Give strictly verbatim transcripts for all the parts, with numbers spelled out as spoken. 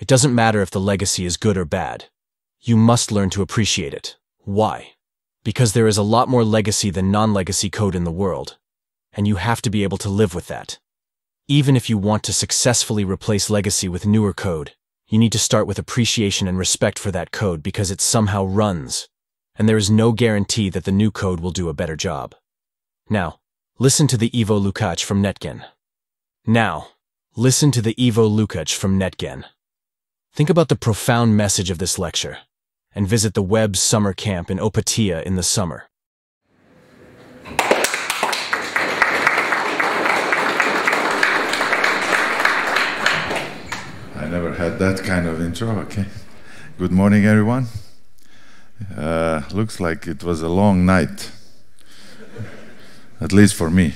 It doesn't matter if the legacy is good or bad. You must learn to appreciate it. Why? Because there is a lot more legacy than non-legacy code in the world, and you have to be able to live with that. Even if you want to successfully replace legacy with newer code, you need to start with appreciation and respect for that code because it somehow runs, and there is no guarantee that the new code will do a better job. Now, listen to the Ivo Lukač from NetGen. Now, listen to the Ivo Lukač from NetGen. Think about the profound message of this lecture, and visit the Web Summer Camp in Opatia in the summer. I never had that kind of intro, okay. Good morning, everyone. Uh, looks like it was a long night, at least for me.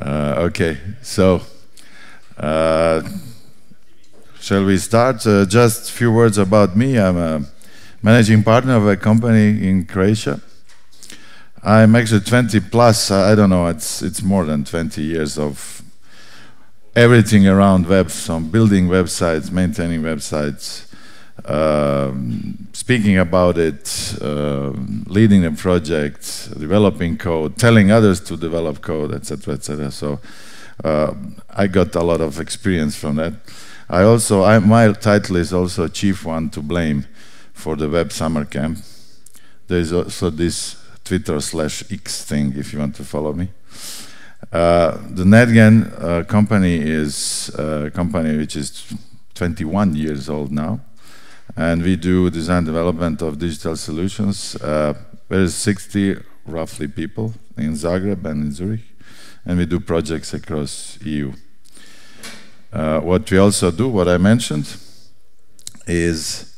uh, okay, so, uh, shall we start? Uh, just a few words about me. I'm a managing partner of a company in Croatia. I'm actually twenty plus, I don't know, it's, it's more than twenty years of everything around web, from building websites, maintaining websites, um, speaking about it, uh, leading a project, developing code, telling others to develop code, et cetera, et cetera. So uh, I got a lot of experience from that. I also, I, my title is also chief one to blame for the Web Summer Camp. There is also this Twitter slash X thing if you want to follow me. Uh, the NetGen uh, company is a company which is twenty-one years old now, and we do design development of digital solutions. Uh, there's sixty roughly people in Zagreb and in Zurich, and we do projects across E U. Uh, what we also do, what I mentioned, is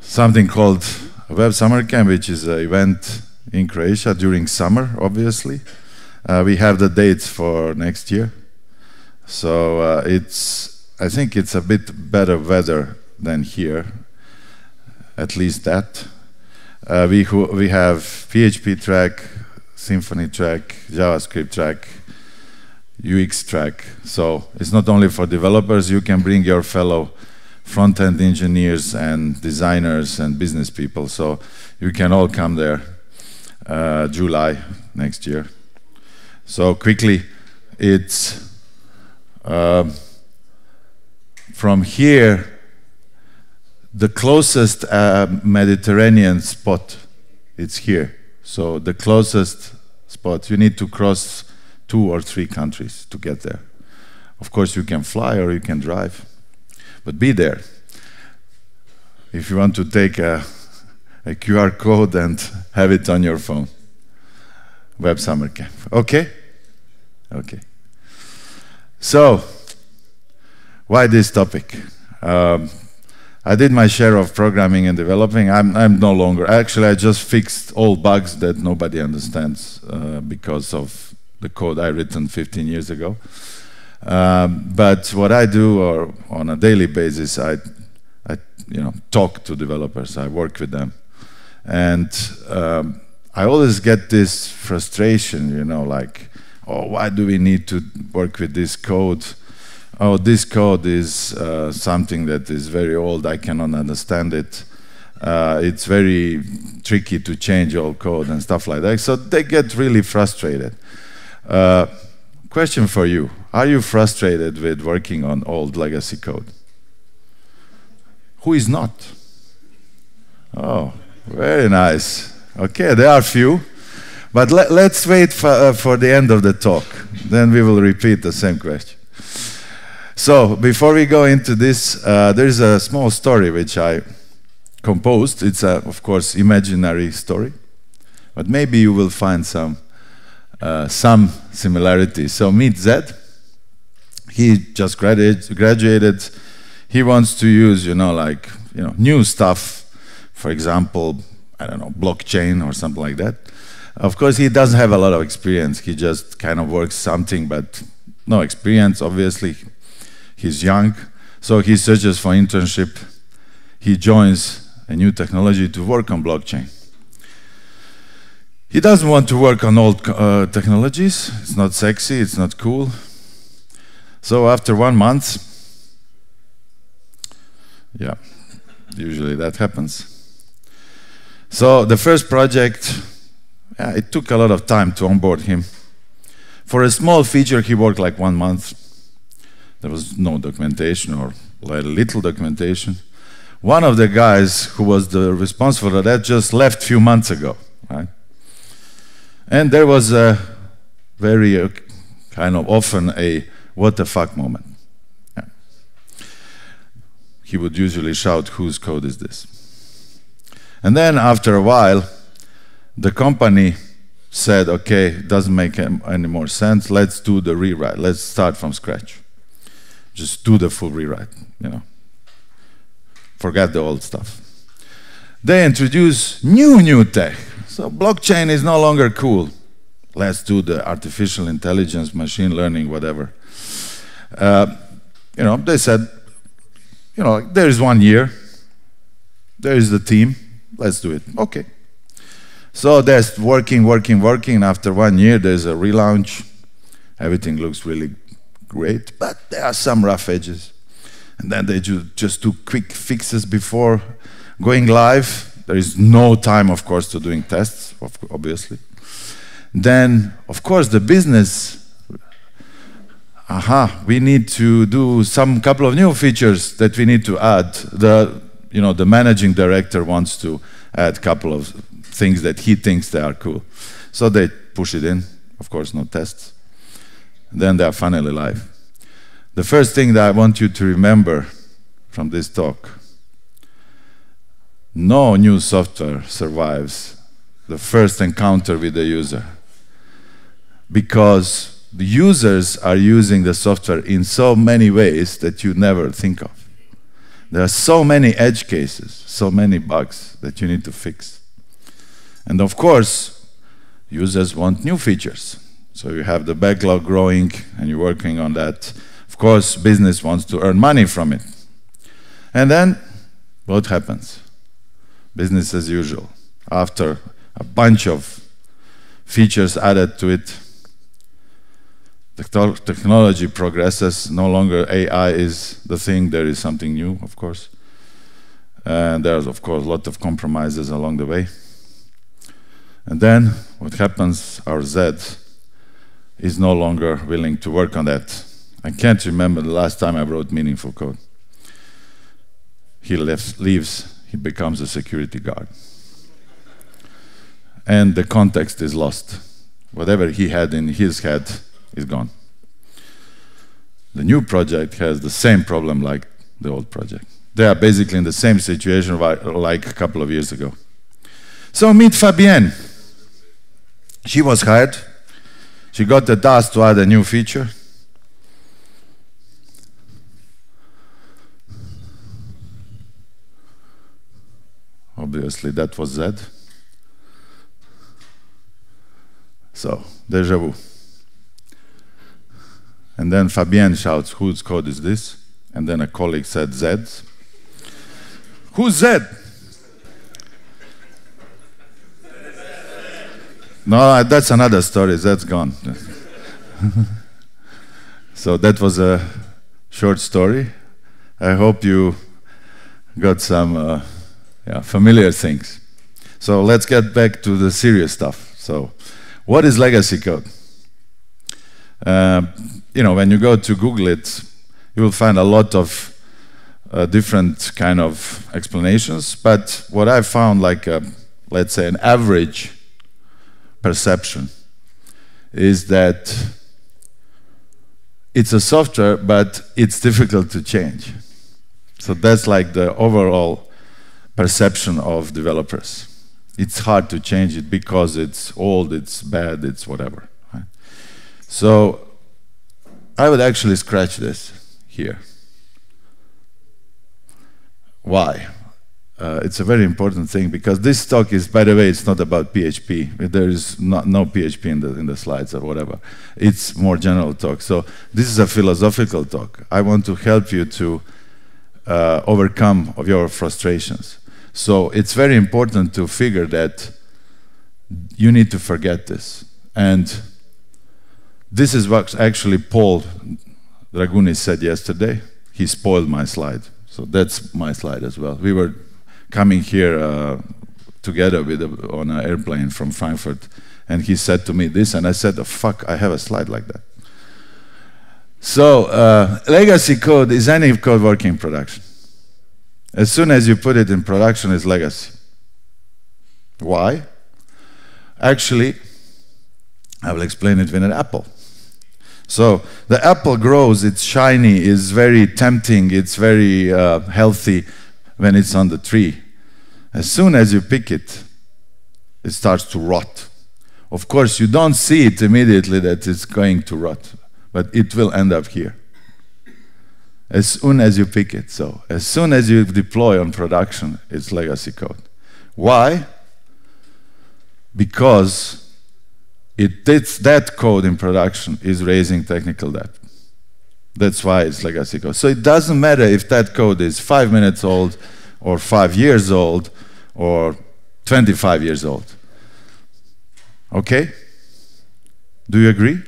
something called Web Summer Camp, which is an event in Croatia during summer, obviously. Uh, we have the dates for next year. So uh, it's, I think it's a bit better weather than here, at least that. Uh, we, we have P H P track, Symfony track, JavaScript track, U X track, so it's not only for developers, you can bring your fellow front-end engineers and designers and business people, so you can all come there uh, July next year. So quickly, it's uh, from here the closest uh, Mediterranean spot, it's here, so the closest spot, you need to cross two or three countries to get there. Of course, you can fly or you can drive, but be there. If you want to take a, a Q R code and have it on your phone. Web Summer Camp, okay? Okay. So, why this topic? Um, I did my share of programming and developing. I'm, I'm no longer, actually I just fixed all bugs that nobody understands uh, because of the code I written fifteen years ago. Um, but what I do or on a daily basis, I, I you know, talk to developers, I work with them. And um, I always get this frustration, you know, like, oh, why do we need to work with this code? Oh, this code is uh, something that is very old, I cannot understand it. Uh, it's very tricky to change old code and stuff like that. So they get really frustrated. Uh, question for you. Are you frustrated with working on old legacy code? Who is not? Oh, very nice. Okay, there are few. But le let's wait for, uh, for the end of the talk. Then we will repeat the same question. So, before we go into this, uh, there is a small story which I composed. It's, a, of course, imaginary story. But maybe you will find some Uh, some similarities. So meet Zed. He just graduated, graduated. He wants to use, you know, like, you know, new stuff. For example, I don't know, blockchain or something like that. Of course, he doesn't have a lot of experience. He just kind of works something, but no experience, obviously. He's young. So he searches for internship. He joins a new technology to work on blockchain. He doesn't want to work on old uh, technologies. It's not sexy, it's not cool. So after one month, Yeah, usually that happens. So the first project, yeah, it took a lot of time to onboard him. For a small feature, he worked like one month. There was no documentation or little documentation. One of the guys who was the responsible for that just left a few months ago, right? And there was a very uh, kind of often a what the fuck moment. Yeah. He would usually shout, whose code is this? And then after a while, the company said, okay, it doesn't make any more sense, let's do the rewrite, let's start from scratch. Just do the full rewrite, you know. Forget the old stuff. They introduce new, new tech. So blockchain is no longer cool. Let's do the artificial intelligence, machine learning, whatever. Uh, you know, they said, you know, there is one year. There is the team. Let's do it. Okay. So that's working, working, working. After one year, there's a relaunch. Everything looks really great, but there are some rough edges. And then they do just do quick fixes before going live. There is no time, of course, to doing tests, obviously. Then, of course, the business, aha, we need to do some couple of new features that we need to add. The, you know, the managing director wants to add a couple of things that he thinks they are cool. So they push it in, of course, no tests. Then they are finally live. The first thing that I want you to remember from this talk, no new software survives the first encounter with the user, because the users are using the software in so many ways that you never think of. There are so many edge cases, so many bugs that you need to fix. And of course, users want new features. So you have the backlog growing and you're working on that. Of course, business wants to earn money from it. And then, what happens? Business as usual. After a bunch of features added to it, the technology progresses. No longer A I is the thing. There is something new, of course. And there's, of course, a lot of compromises along the way. And then, what happens? Our Z is no longer willing to work on that. I can't remember the last time I wrote meaningful code. He left, leaves, he becomes a security guard. And the context is lost. Whatever he had in his head is gone. The new project has the same problem like the old project. They are basically in the same situation like a couple of years ago. So meet Fabienne. She was hired. She got the task to add a new feature. Obviously, that was Z. So, deja vu. And then Fabienne shouts, whose code is this? And then a colleague said, Z's. Who's Z? No, that's another story. Z's gone. So that was a short story. I hope you got some... Uh, Yeah, familiar things. So let's get back to the serious stuff. So what is legacy code? Uh, you know, when you go to Google it, you will find a lot of uh, different kind of explanations. But what I found, like, a, let's say, an average perception is that it's a software, but it's difficult to change. So that's like the overall perception of developers. It's hard to change it because it's old, it's bad, it's whatever. Right? So I would actually scratch this here. Why? Uh, it's a very important thing because this talk is, by the way, it's not about P H P. There is not, no P H P in the, in the slides or whatever. It's more general talk. So this is a philosophical talk. I want to help you to uh, overcome of your frustrations. So it's very important to figure that you need to forget this. And this is what actually Paul Dragunis said yesterday. He spoiled my slide. So that's my slide as well. We were coming here uh, together with a, on an airplane from Frankfurt, and he said to me this, and I said, oh, fuck, I have a slide like that. So uh, legacy code is any code working in production. As soon as you put it in production, it's legacy. Why? Actually, I will explain it with an apple. So the apple grows, it's shiny, it's very tempting, it's very uh, healthy when it's on the tree. As soon as you pick it, it starts to rot. Of course, you don't see it immediately that it's going to rot, but it will end up here. As soon as you pick it, so as soon as you deploy on production, it's legacy code. Why? Because it, it's that code in production is raising technical debt. That's why it's legacy code. So it doesn't matter if that code is five minutes old or five years old or twenty-five years old. Okay? Do you agree?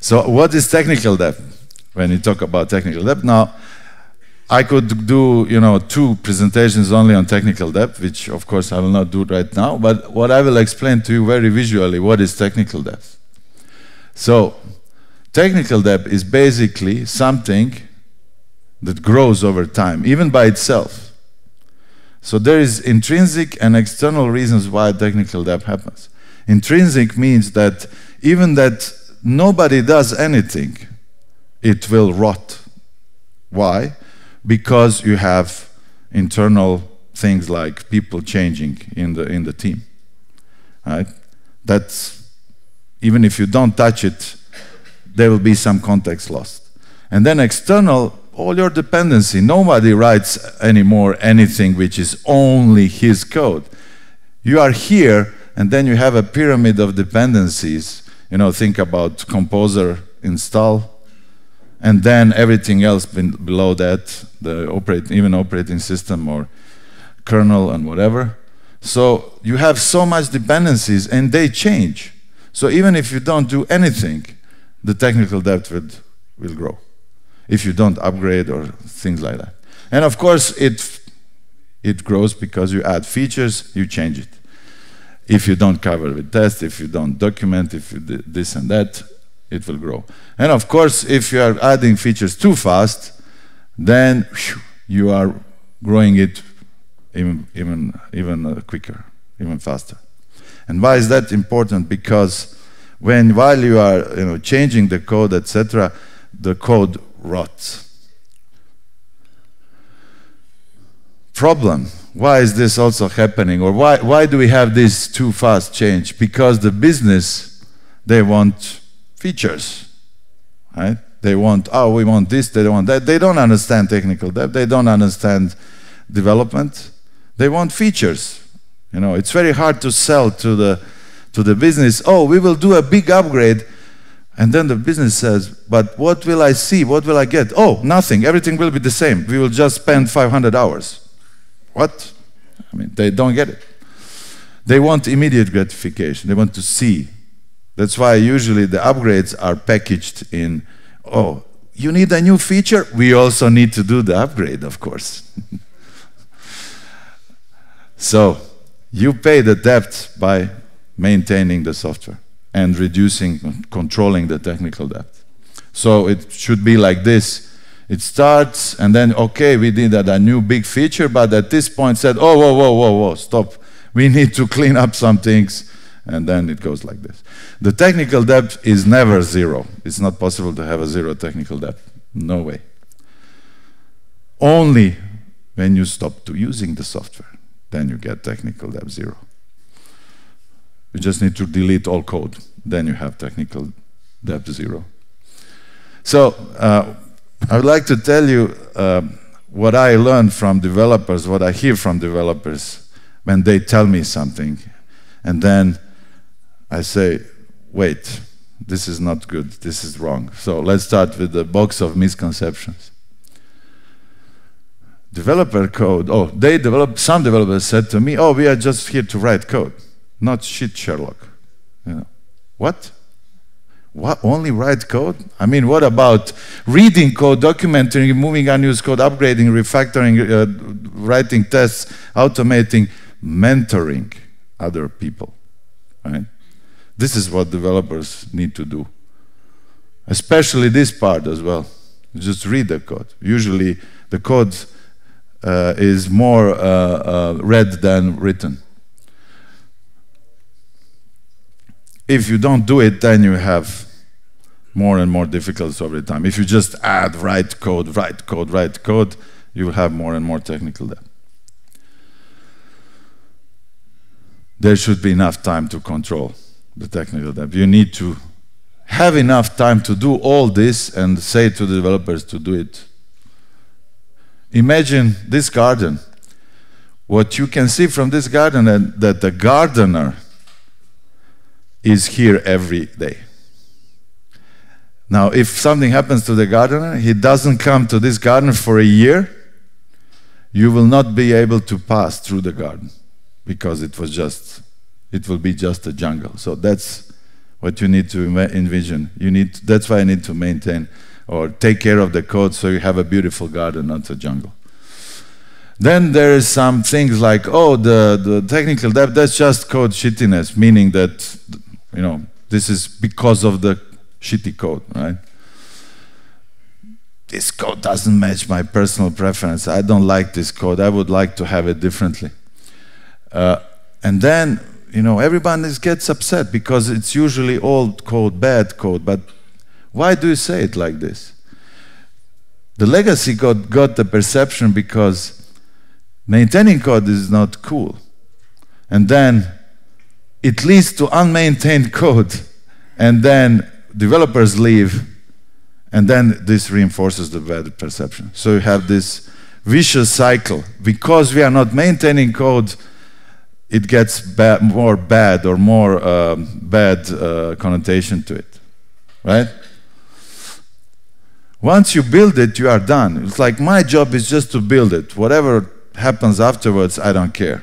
So what is technical debt? When you talk about technical debt, now I could do, you know, two presentations only on technical debt, which of course I will not do right now, but what I will explain to you very visually, what is technical debt. So technical debt is basically something that grows over time, even by itself. So there is intrinsic and external reasons why technical debt happens. Intrinsic means that even that nobody does anything, it will rot. Why? Because you have internal things like people changing in the in the team, right? That's, even if you don't touch it, there will be some context lost. And then external, all your dependency. Nobody writes anymore anything which is only his code. You are here, and then you have a pyramid of dependencies. You know, think about composer install, and then everything else below that, the operate, even operating system or kernel and whatever. So you have so much dependencies, and they change. So even if you don't do anything, the technical debt will, will grow, if you don't upgrade or things like that. And of course, it, it grows because you add features, you change it. If you don't cover with tests, if you don't document, if you do this and that, it will grow. And of course, if you are adding features too fast, then whew, you are growing it even, even, even quicker, even faster. And why is that important? Because when, while you are you know, changing the code, et cetera, the code rots. Problem. Why is this also happening? Or why, why do we have this too fast change? Because the business, they want features, right? They want, oh, we want this, they don't want that. They don't understand technical debt, they don't understand development. They want features. You know, it's very hard to sell to the, to the business, oh, we will do a big upgrade, and then the business says, but what will I see, what will I get? Oh, nothing, everything will be the same. We will just spend five hundred hours. What? I mean, they don't get it. They want immediate gratification, they want to see. That's why usually the upgrades are packaged in, oh, you need a new feature? We also need to do the upgrade, of course. So you pay the debt by maintaining the software and reducing, controlling the technical debt. So it should be like this. It starts and then, okay, we did a new big feature, but at this point said, oh, whoa, whoa, whoa, whoa, stop. We need to clean up some things. And then it goes like this. The technical debt is never zero. It's not possible to have a zero technical debt. No way. Only when you stop to using the software, then you get technical debt zero. You just need to delete all code. Then you have technical debt zero. So uh, I would like to tell you uh, what I learned from developers, what I hear from developers when they tell me something. And then I say, wait, this is not good, this is wrong. So let's start with the box of misconceptions. Developer code, oh, they develop, some developers said to me, oh, we are just here to write code, not shit Sherlock. You know, what? What, only write code? I mean, what about reading code, documenting, removing unused code, upgrading, refactoring, uh, writing tests, automating, mentoring other people, right? This is what developers need to do. Especially this part as well. Just read the code. Usually the code uh, is more uh, uh, read than written. If you don't do it, then you have more and more difficulties over time. If you just add, write code, write code, write code, you will have more and more technical debt. There should be enough time to control the technical debt. You need to have enough time to do all this and say to the developers to do it. Imagine this garden. What you can see from this garden is that the gardener is here every day. Now, if something happens to the gardener, he doesn't come to this garden for a year, you will not be able to pass through the garden because it was just, it will be just a jungle. So that's what you need to envision. You need, that's why I need to maintain or take care of the code so you have a beautiful garden, not a jungle. Then there is some things like, oh, the, the technical debt, that's just code shittiness, meaning that, you know, this is because of the shitty code, right? This code doesn't match my personal preference. I don't like this code. I would like to have it differently. Uh, and then, you know, everyone is, gets upset because it's usually old code, bad code. But why do you say it like this? The legacy code got the perception because maintaining code is not cool. And then it leads to unmaintained code. And then developers leave. And then this reinforces the bad perception. So you have this vicious cycle. Because we are not maintaining code, it gets ba- more bad or more um, bad uh, connotation to it, right? Once you build it, you are done. It's like my job is just to build it. Whatever happens afterwards, I don't care.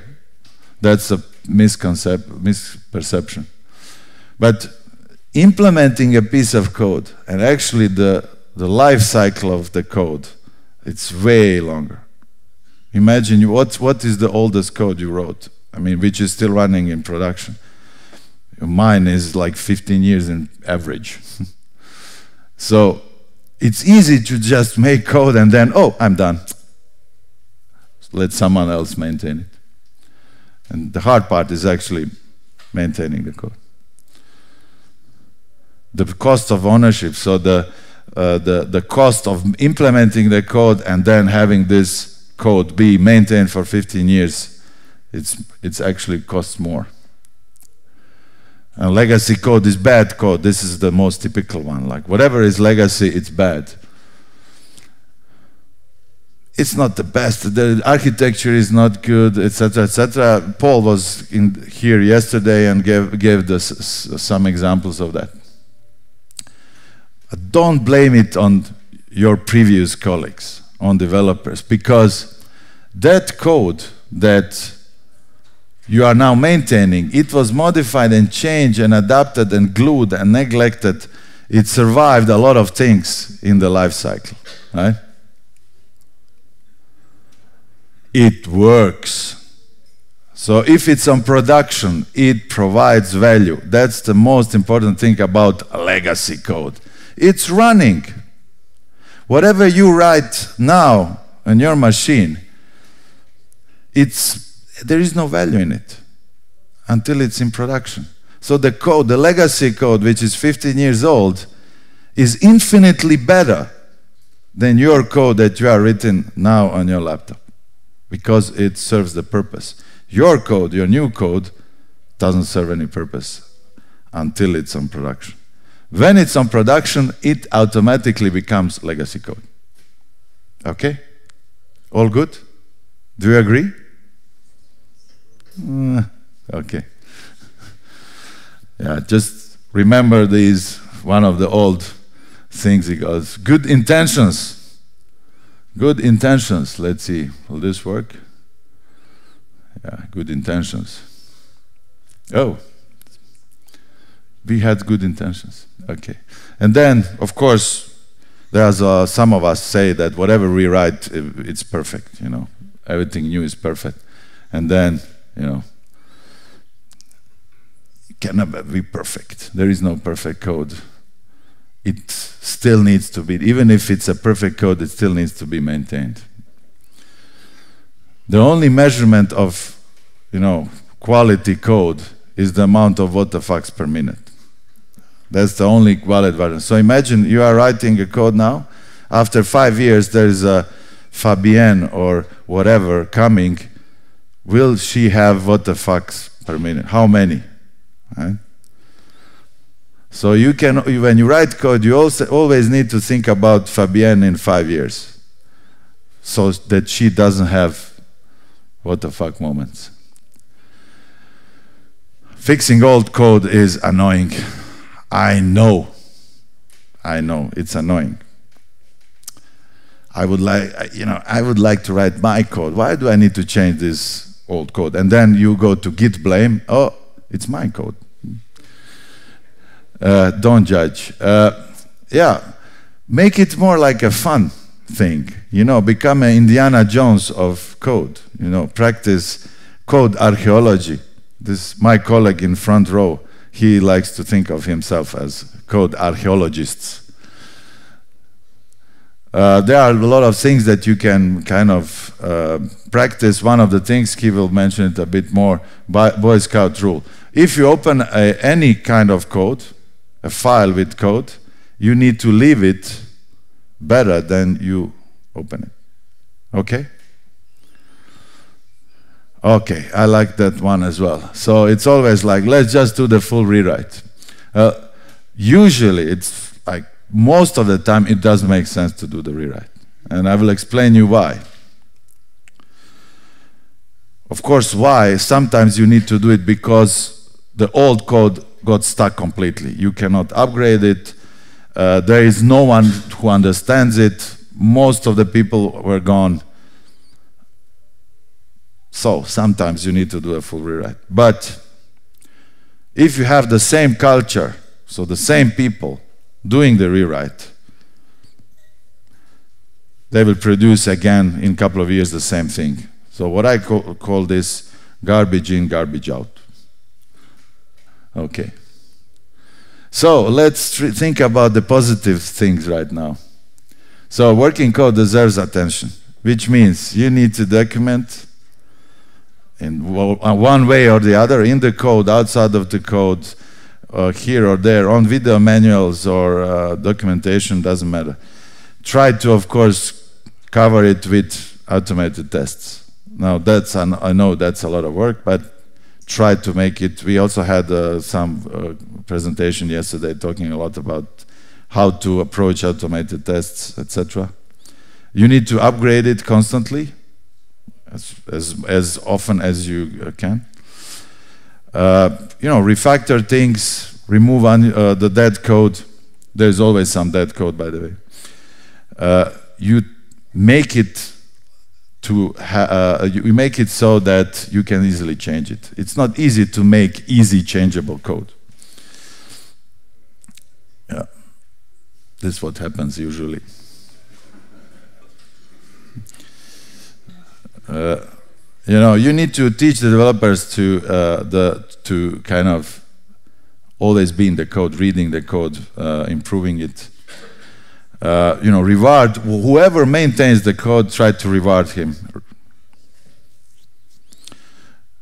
That's a misconception, misperception. But implementing a piece of code and actually the, the life cycle of the code, it's way longer. Imagine what, what is the oldest code you wrote? I mean, which is still running in production. Mine is like fifteen years in average. So it's easy to just make code and then, oh, I'm done. Let someone else maintain it. And the hard part is actually maintaining the code. The cost of ownership, so the, uh, the, the cost of implementing the code and then having this code be maintained for fifteen years, it's, it's actually costs more. And legacy code is bad code. This is the most typical one. Like whatever is legacy, it's bad. It's not the best, the architecture is not good, et cetera, et cetera. Paul was in here yesterday and gave, gave us some examples of that. Don't blame it on your previous colleagues, on developers, because that code that you are now maintaining, it was modified and changed and adapted and glued and neglected. It survived a lot of things in the life cycle, right? It works. So if it's on production, it provides value. That's the most important thing about legacy code. It's running. Whatever you write now on your machine, it's, there is no value in it until it's in production. So the code, the legacy code, which is fifteen years old, is infinitely better than your code that you are written now on your laptop, because it serves the purpose. Your code, your new code, doesn't serve any purpose until it's on production. When it's on production, it automatically becomes legacy code. Okay? All good? Do you agree? Mm, okay. Yeah, just remember these, one of the old things, because good intentions. Good intentions. Let's see. Will this work? Yeah, good intentions. Oh, we had good intentions. Okay. And then, of course, there's uh, some of us say that whatever we write, it's perfect, you know. Everything new is perfect. And then, you know, it cannot be perfect. There is no perfect code. It still needs to be, even if it's a perfect code, it still needs to be maintained. The only measurement of, you know, quality code is the amount of what the fucks per minute. That's the only valid version. So imagine you are writing a code now. After five years, there is a Fabienne or whatever coming. Will she have what the fucks per minute? How many? Right? So you can, when you write code, you also always need to think about Fabienne in five years, so that she doesn't have what the fuck moments. Fixing old code is annoying. I know, I know, it's annoying. I would like, you know, I would like to write my code. Why do I need to change this old code? And then you go to git blame, oh, it's my code. Uh, don't judge. Uh, yeah, make it more like a fun thing, you know, become an Indiana Jones of code, you know, practice code archaeology. This, my colleague in front row, he likes to think of himself as code archaeologists. Uh, there are a lot of things that you can kind of uh, practice. One of the things, he will mention it a bit more, Boy Scout rule. If you open a, any kind of code, a file with code, you need to leave it better than you open it. Okay? Okay, I like that one as well. So it's always like, let's just do the full rewrite. Uh, usually, it's like most of the time, it doesn't make sense to do the rewrite. And I will explain you why. Of course, why, sometimes you need to do it because the old code got stuck completely. You cannot upgrade it. Uh, there is no one who understands it. Most of the people were gone. So sometimes you need to do a full rewrite. But if you have the same culture, so the same people doing the rewrite, they will produce again in a couple of years the same thing. So what I call, call this garbage in, garbage out. Okay. So let's think about the positive things right now. So working code deserves attention, which means you need to document in one way or the other, in the code, outside of the code, uh, here or there, on video manuals or uh, documentation, doesn't matter. Try to, of course, cover it with automated tests. Now, that's, I know that's a lot of work, but try to make it. We also had uh, some uh, presentation yesterday talking a lot about how to approach automated tests, et cetera. You need to upgrade it constantly. As, as, as often as you can. Uh, you know, refactor things, remove un, uh, the dead code. There's always some dead code, by the way. Uh, you make it to ha uh, you make it so that you can easily change it. It's not easy to make easy changeable code. Yeah, this is what happens usually. Uh, you know, you need to teach the developers to uh, the to kind of always be in the code, reading the code, uh, improving it. Uh, you know, reward whoever maintains the code. Try to reward him.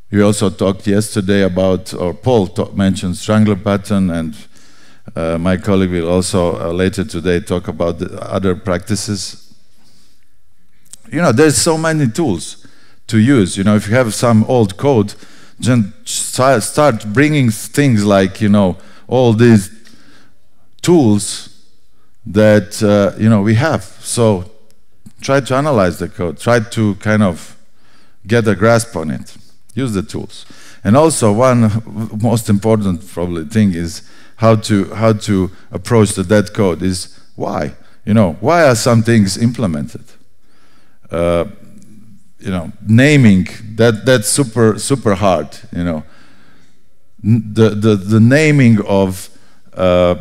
We also talked yesterday about, or Paul mentioned Strangler Pattern, and uh, my colleague will also uh, later today talk about the other practices. You know, there's so many tools to use. You know, if you have some old code, just start bringing things like, you know, all these tools that, uh, you know, we have. So try to analyze the code. Try to kind of get a grasp on it. Use the tools. And also, one most important probably thing is how to, how to approach the dead code is why. You know, why are some things implemented? Uh, you know, naming, that that's super super hard. You know, N the the the naming of uh,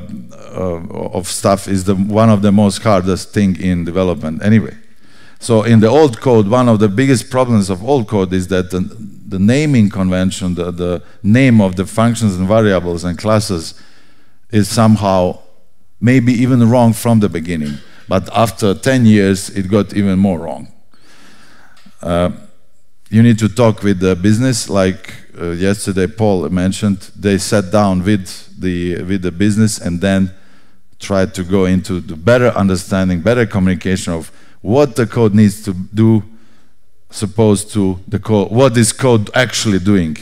of stuff is the, one of the most hardest thing in development anyway. So in the old code, one of the biggest problems of old code is that the, the naming convention, the, the name of the functions and variables and classes is somehow maybe even wrong from the beginning. But after ten years, it got even more wrong. Uh, you need to talk with the business, like uh, yesterday Paul mentioned, they sat down with the, with the business and then tried to go into the better understanding, better communication of what the code needs to do, supposed to the code, what is code actually doing.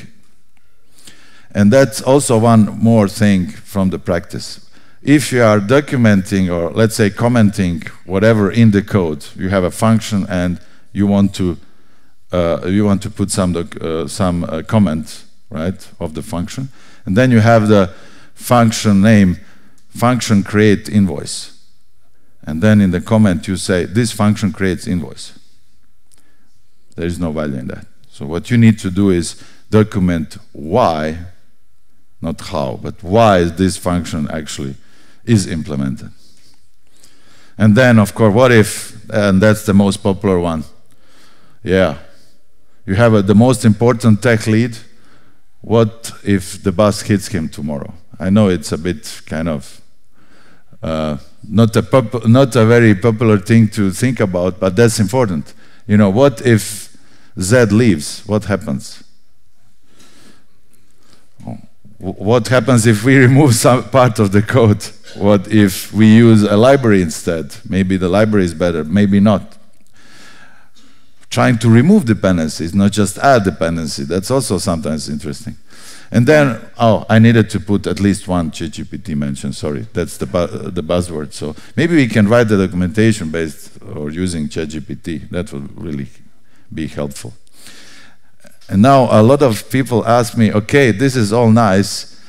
And that's also one more thing from the practice. If you are documenting or let's say commenting whatever in the code, you have a function and you want to uh, you want to put some doc, uh, some uh, comment, right, of the function, and then you have the function name, function create invoice, and then in the comment you say this function creates invoice. There is no value in that. So what you need to do is document why, not how, but why is this function actually is implemented. And then, of course, what if, and that's the most popular one. Yeah, you have a, the most important tech lead. What if the bus hits him tomorrow? I know it's a bit kind of uh, not a pop not a very popular thing to think about, but that's important. You know, what if Zed leaves? What happens? Oh. What happens if we remove some part of the code? What if we use a library instead? Maybe the library is better, maybe not. Trying to remove dependencies, not just add dependency, that's also sometimes interesting. And then, oh, I needed to put at least one ChatGPT mention, sorry, that's the, bu the buzzword. So maybe we can write the documentation based or using ChatGPT, that would really be helpful. And now a lot of people ask me, okay, this is all nice,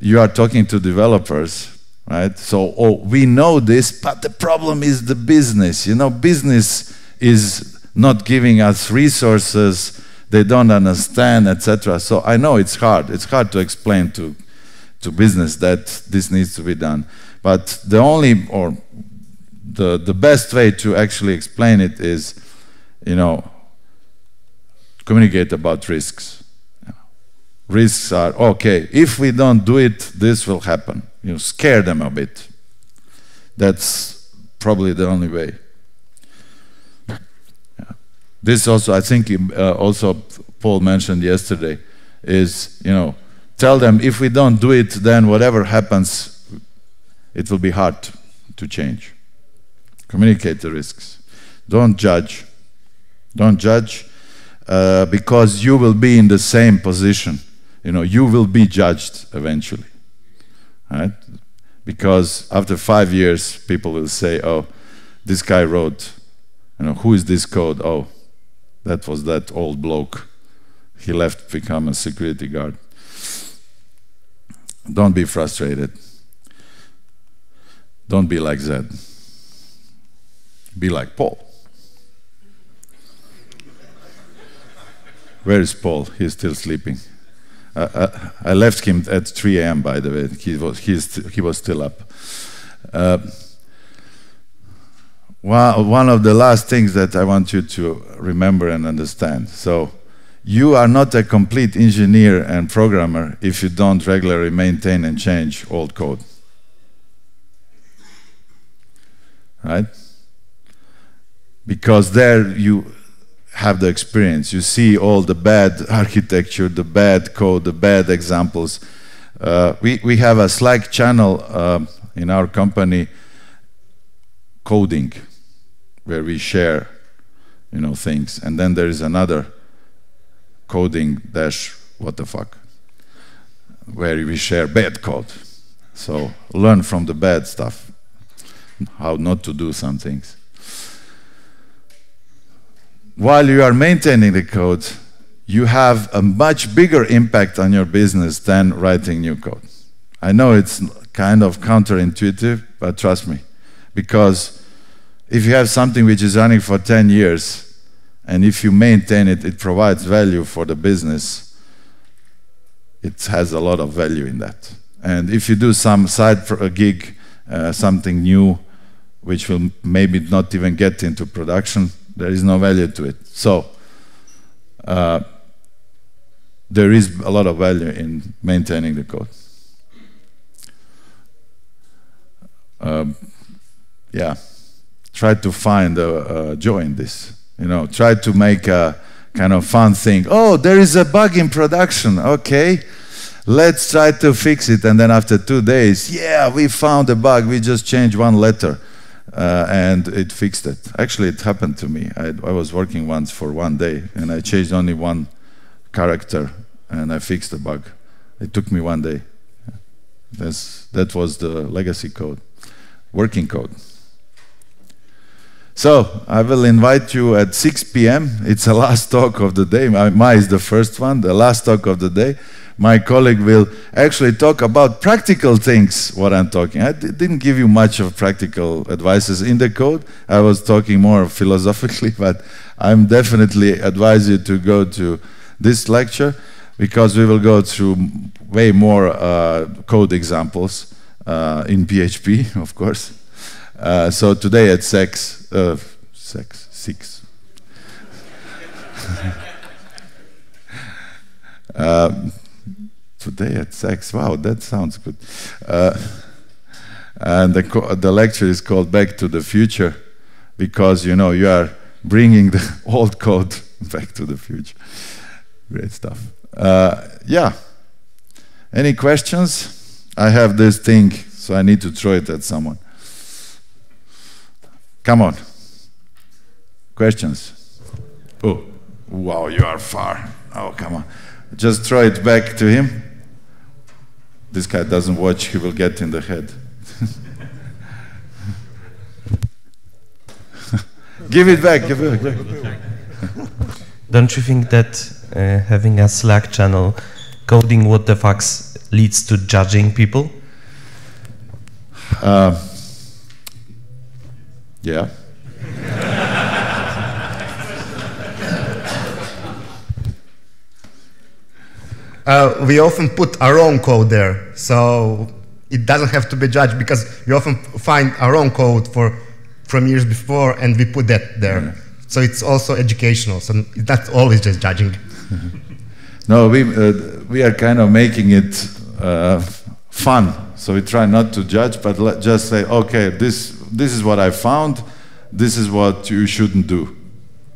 you are talking to developers, right? So, oh, we know this, but the problem is the business. You know, business is not giving us resources, they don't understand, et cetera. So I know it's hard. It's hard to explain to, to business that this needs to be done. But the only, or the, the best way to actually explain it is, you know, communicate about risks. Risks are, okay, if we don't do it, this will happen. You know, scare them a bit. That's probably the only way. Yeah. This also, I think, uh, also Paul mentioned yesterday, is, you know, tell them if we don't do it, then whatever happens, it will be hard to change. Communicate the risks. Don't judge. Don't judge. Uh, because you will be in the same position, you know, you will be judged eventually, right? Because after five years, people will say, "Oh, this guy wrote, you know, who is this code? Oh, that was that old bloke. He left to become a security guard." Don't be frustrated. Don't be like that. Be like Paul. Where is Paul? He's still sleeping. Uh, uh, I left him at three A M by the way. He was, he's, he was still up. Uh, one of the last things that I want you to remember and understand. So, you are not a complete engineer and programmer if you don't regularly maintain and change old code. Right? Because there you have the experience. You see all the bad architecture, the bad code, the bad examples. Uh, we, we have a Slack channel uh, in our company, coding, where we share, you know, things. And then there is another coding dash what the fuck, where we share bad code. So learn from the bad stuff, how not to do some things. While you are maintaining the code, you have a much bigger impact on your business than writing new code. I know it's kind of counterintuitive, but trust me. Because if you have something which is running for ten years, and if you maintain it, it provides value for the business, it has a lot of value in that. And if you do some side gig uh, something new which will maybe not even get into production, there is no value to it. So uh, there is a lot of value in maintaining the code. Um, yeah, try to find a, a joy in this. You know, try to make a kind of fun thing. Oh, there is a bug in production. Okay, let's try to fix it. And then after two days, yeah, we found a bug. We just changed one letter, uh, and it fixed it. Actually, it happened to me. I, I was working once for one day, and I changed only one character, and I fixed the bug. It took me one day. That's, that was the legacy code. Working code. So I will invite you at six p m It's the last talk of the day. My, my is the first one, the last talk of the day. My colleague will actually talk about practical things, what I'm talking. I didn't give you much of practical advices in the code. I was talking more philosophically, but I'm definitely advise you to go to this lecture because we will go through way more uh, code examples. Uh, in P H P, of course. Uh, so today at six, uh, six, six. um, today at six. Wow, that sounds good. Uh, and the co the lecture is called "Back to the Future," because you know you are bringing the old code back to the future. Great stuff. Uh, yeah. Any questions? I have this thing, so I need to throw it at someone. Come on. Questions? Oh, wow, you are far. Oh, come on. Just throw it back to him. This guy doesn't watch, he will get in the head. Give it back. Give it back. Don't you think that uh, having a Slack channel, coding what the fucks, leads to judging people? Uh, yeah. uh, we often put our own code there, so it doesn't have to be judged because we often find our own code for from years before and we put that there. Yeah. So it's also educational, so it's not always just judging. No, we, uh, we are kind of making it uh, fun, so we try not to judge, but let, just say, okay, this, this is what I found, this is what you shouldn't do,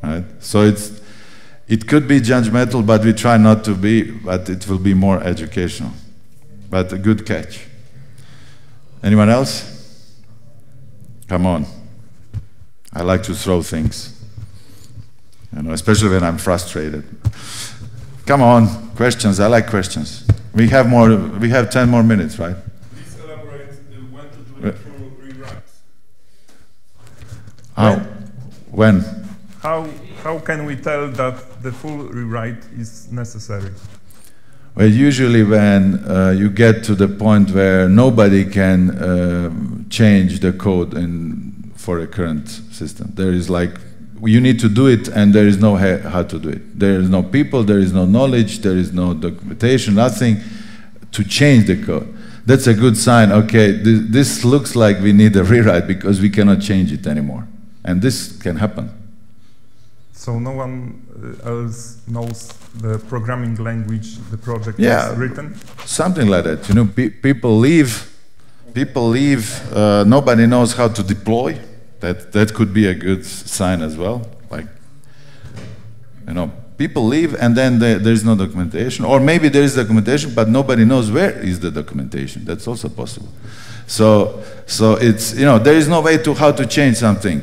right? So it's, it could be judgmental, but we try not to be, but it will be more educational. But a good catch. Anyone else? Come on. I like to throw things, you know, especially when I'm frustrated. Come on, questions. I like questions. We have more. We have ten more minutes, right? Please elaborate the when to do it for rewrites. How? When? when? How? How can we tell that the full rewrite is necessary? Well, usually when uh, you get to the point where nobody can uh, change the code in for a current system, there is like. You need to do it, and there is no how to do it. There is no people, there is no knowledge, there is no documentation, nothing to change the code. That's a good sign, okay, this, this looks like we need a rewrite because we cannot change it anymore. And this can happen. So no one else knows the programming language the project yeah, was written? Something like that, you know, pe people leave, people leave, uh, nobody knows how to deploy. That, that could be a good sign as well, like, you know, people leave and then they, there is no documentation, or maybe there is documentation, but nobody knows where is the documentation. That's also possible. So, so it's, you know, there is no way to how to change something.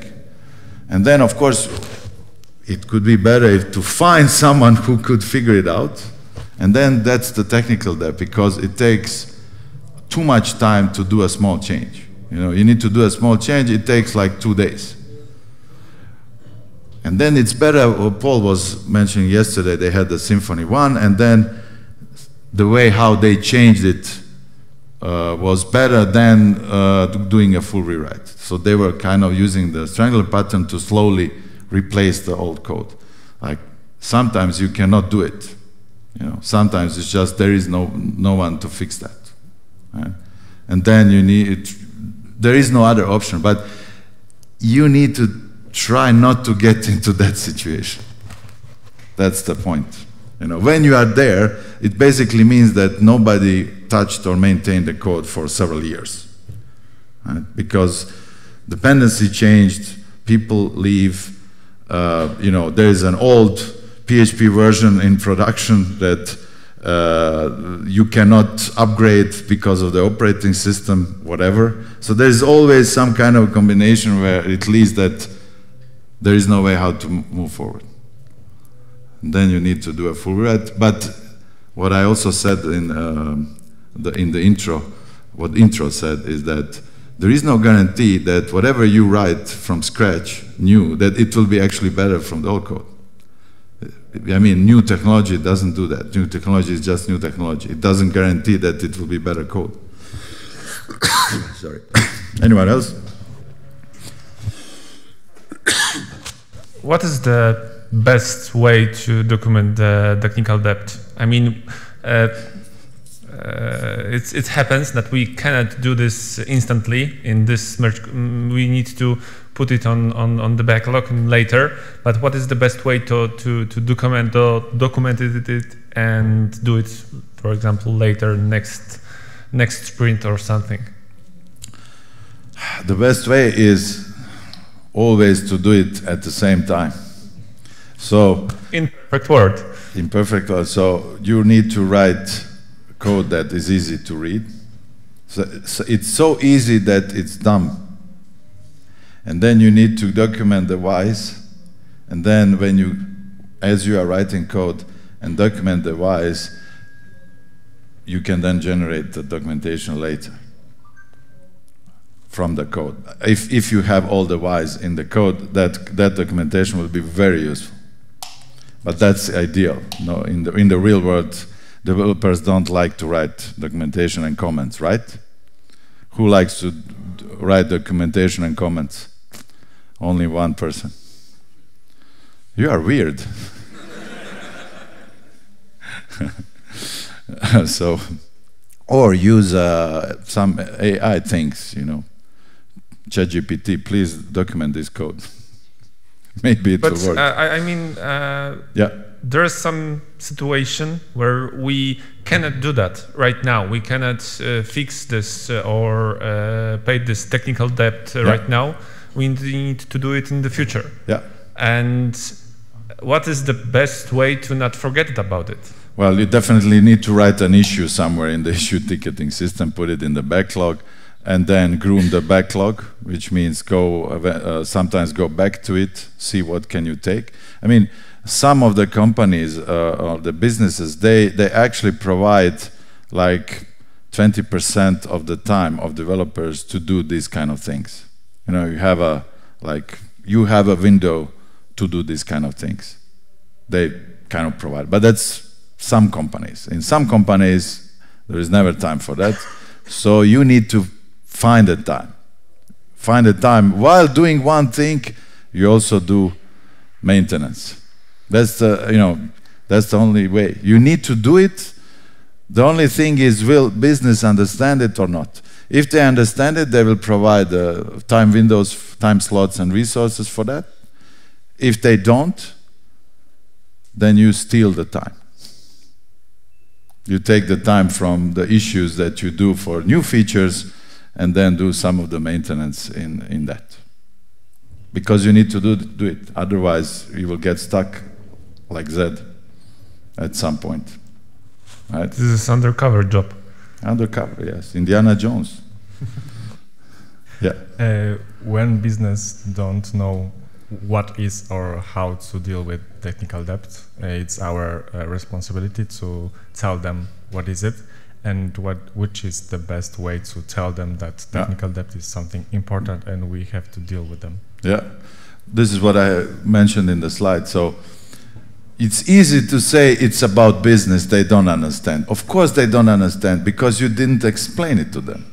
And then, of course, it could be better if to find someone who could figure it out. And then that's the technical debt, because it takes too much time to do a small change. You know, you need to do a small change, it takes like two days. And then it's better, Paul was mentioning yesterday, they had the Symfony one, and then the way how they changed it uh, was better than uh, doing a full rewrite. So they were kind of using the Strangler pattern to slowly replace the old code. Like, sometimes you cannot do it. You know, sometimes it's just there is no, no one to fix that. Right? And then you need... It, There is no other option, but you need to try not to get into that situation. That's the point. You know, when you are there, it basically means that nobody touched or maintained the code for several years, right? Because dependency changed, people leave, uh, you know, there is an old P H P version in production that uh, you cannot upgrade because of the operating system, whatever. So there is always some kind of combination where it leads that there is no way how to move forward. And then you need to do a full rewrite. But what I also said in, uh, the, in the intro, what intro said is that there is no guarantee that whatever you write from scratch, new, that it will be actually better from the old code. I mean, new technology doesn't do that. New technology is just new technology. It doesn't guarantee that it will be better code. Sorry. Anyone else? What is the best way to document the technical debt? I mean, uh, Uh, it's, it happens that we cannot do this instantly in this merge. We need to put it on, on, on the backlog and later. But what is the best way to, to, to document, document it and do it, for example, later, next, next sprint or something? The best way is always to do it at the same time. So in perfect word. In perfect word. So you need to write code that is easy to read. So, so it's so easy that it's dumb. And then you need to document the whys. And then when you, as you are writing code and document the whys, you can then generate the documentation later from the code. If, if you have all the whys in the code, that, that documentation will be very useful. But that's ideal. No, in the, in the real world, developers don't like to write documentation and comments, right? Who likes to write documentation and comments? Only one person. You are weird. So, or use uh, some A I things, you know. ChatGPT, please document this code. Maybe it but, will work. Uh, I, I mean, uh, yeah. There's some situation where we cannot do that right now. We cannot uh, fix this uh, or uh, pay this technical debt uh, yeah. right now. We need to do it in the future. Yeah. And what is the best way to not forget about it? Well, you definitely need to write an issue somewhere in the issue ticketing system, put it in the backlog, and then groom the backlog, which means go uh, sometimes go back to it, see what can you take. I mean, some of the companies uh, or the businesses, they, they actually provide like twenty percent of the time of developers to do these kind of things. You know, you have a, like, you have a window to do these kind of things. They kind of provide, but that's some companies. In some companies, there is never time for that. So you need to find a time. Find a time. While doing one thing, you also do maintenance. That's the, you know, that's the only way. You need to do it. The only thing is, will business understand it or not? If they understand it, they will provide uh, time windows, time slots, and resources for that. If they don't, then you steal the time. You take the time from the issues that you do for new features and then do some of the maintenance in, in that. Because you need to do, do it. Otherwise, you will get stuck like Zed at some point, right? This is an undercover job. Undercover, yes. Indiana Jones. Yeah. Uh, when business don't know what is or how to deal with technical debt, uh, it's our uh, responsibility to tell them what is it and what, which is the best way to tell them that technical yeah. debt is something important and we have to deal with them. Yeah, this is what I mentioned in the slide. So it's easy to say it's about business, they don't understand. Of course they don't understand because you didn't explain it to them.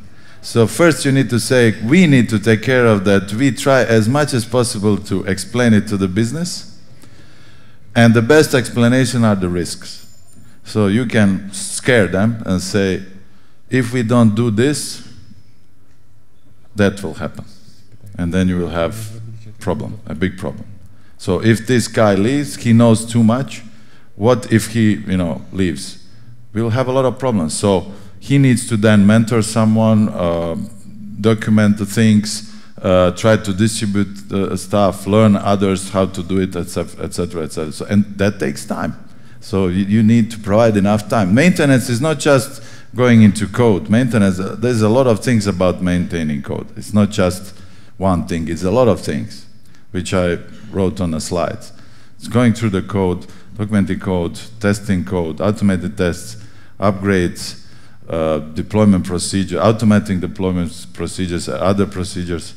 So first you need to say, we need to take care of that. We try as much as possible to explain it to the business. And the best explanation are the risks. So you can scare them and say, if we don't do this, that will happen. And then you will have problem, a big problem. So if this guy leaves, he knows too much. What if he, you know, leaves? We'll have a lot of problems. So he needs to then mentor someone, uh, document the things, uh, try to distribute the stuff, learn others how to do it, et cetera, et cetera, et cetera. So, and that takes time. So you, you need to provide enough time. Maintenance is not just going into code. Maintenance, uh, there's a lot of things about maintaining code. It's not just one thing, it's a lot of things, which I wrote on the slides. It's going through the code, documenting code, testing code, automated tests, upgrades, uh, deployment procedure, automating deployment procedures, other procedures,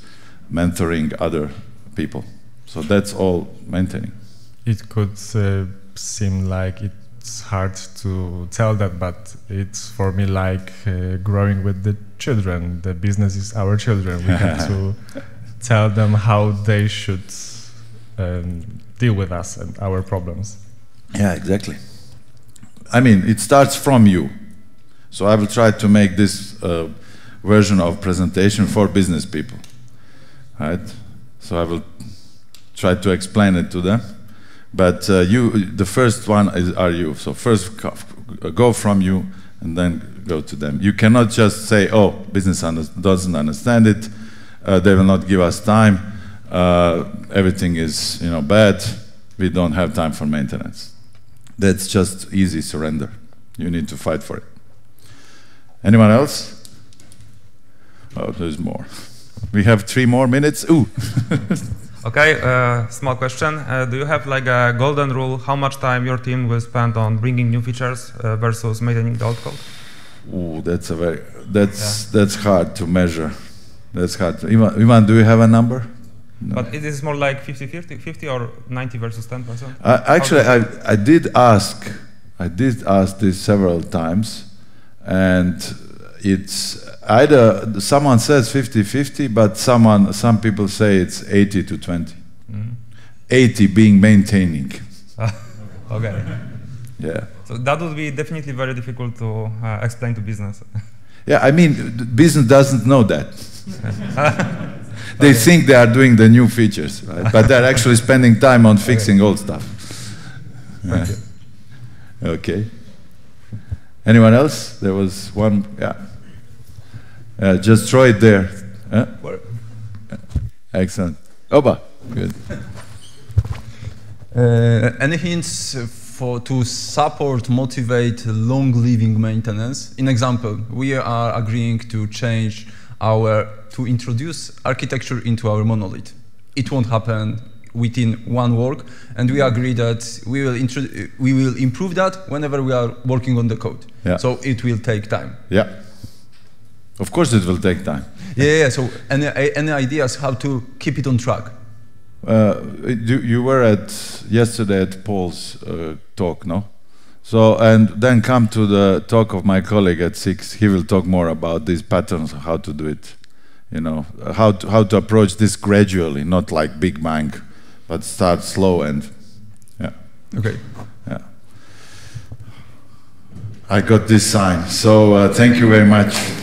mentoring other people. So that's all maintaining. It could uh, seem like it's hard to tell that, but it's for me like uh, growing with the children. The business is our children. We have to tell them how they should um, deal with us and our problems. Yeah, exactly. I mean, it starts from you. So I will try to make this uh, version of presentation for business people, right? So I will try to explain it to them. But uh, you, the first one is are you. So first go from you and then go to them. You cannot just say, oh, business under doesn't understand it. Uh, they will not give us time. Uh, everything is, you know, bad. We don't have time for maintenance. That's just easy surrender. You need to fight for it. Anyone else? Oh, there's more. We have three more minutes. Ooh. Okay, uh, small question. Uh, do you have like a golden rule how much time your team will spend on bringing new features uh, versus maintaining the old code? Ooh, that's a very that's yeah. that's hard to measure. That's hard. To, Ivan, Ivan, do you have a number? No. But it is more like fifty fifty, fifty or ninety versus ten percent? Uh, actually, I, I did ask, I did ask this several times, and it's either someone says fifty fifty, but someone, some people say it's eighty to twenty. Mm-hmm. eighty being maintaining. Okay. Yeah. So that would be definitely very difficult to uh, explain to business. Yeah, I mean, business doesn't know that. They think they are doing the new features, right? But they're actually spending time on fixing old stuff. Yeah. Okay. Anyone else? There was one, yeah. Uh, just throw it there. Huh? Excellent. Oba, good. Uh, any hints for to support, motivate long-living maintenance? In example, we are agreeing to change our to introduce architecture into our monolith. It won't happen within one work, and we agree that we will we will improve that whenever we are working on the code. Yeah. So it will take time. Yeah. Of course, it will take time. Yeah. Yeah. So any any ideas how to keep it on track? Uh, you, you were at yesterday at Paul's uh, talk, no? So, and then come to the talk of my colleague at six. He will talk more about these patterns, how to do it, you know, how to, how to approach this gradually, not like big bang, but start slow and, yeah. Okay. Yeah. I got this sign, so uh, thank you very much.